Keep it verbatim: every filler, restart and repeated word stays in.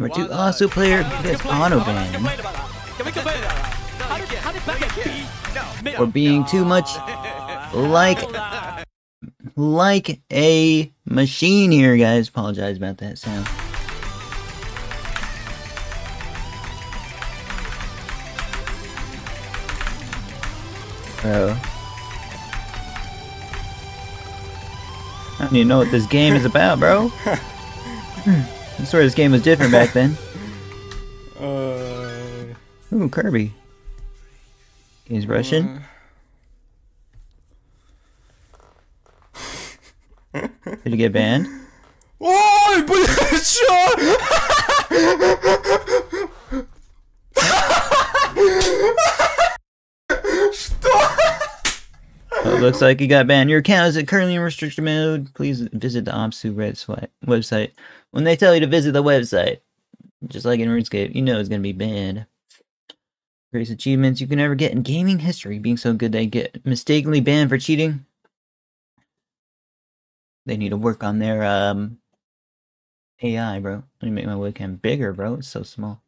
Number two, also player gets auto banned for being too much like like a machine here, guys. Apologize about that sound. Bro. I don't even know what this game is about, bro. I swear this game was different back then. Uh, Ooh, Kirby. He's Russian. Uh, Did he get banned? Ой, блядь, что? Oh, it looks like you got banned. Your account is currently in restricted mode. Please visit the Opsu Reds website. When they tell you to visit the website, just like in RuneScape, you know it's going to be banned. Greatest achievements you can ever get in gaming history. Being so good they get mistakenly banned for cheating. They need to work on their um, A I, bro. Let me make my webcam bigger, bro. It's so small.